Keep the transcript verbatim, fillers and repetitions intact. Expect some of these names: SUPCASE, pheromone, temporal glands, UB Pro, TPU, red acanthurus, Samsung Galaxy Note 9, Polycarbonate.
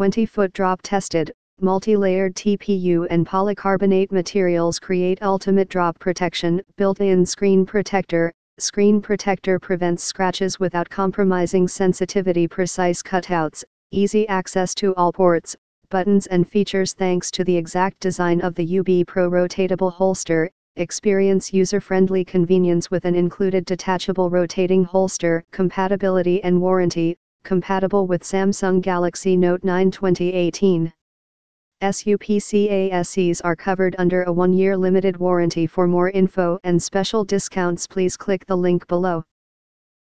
twenty foot drop-tested, multi-layered T P U and polycarbonate materials create ultimate drop protection. Built-in screen protector. Screen protector prevents scratches without compromising sensitivity. Precise cutouts, easy access to all ports, buttons and features thanks to the exact design of the U B Pro rotatable holster. Experience user-friendly convenience with an included detachable rotating holster. Compatibility and warranty, compatible with Samsung Galaxy Note nine twenty eighteen. SUPCASEs are covered under a one year limited warranty. For more info and special discounts, please click the link below.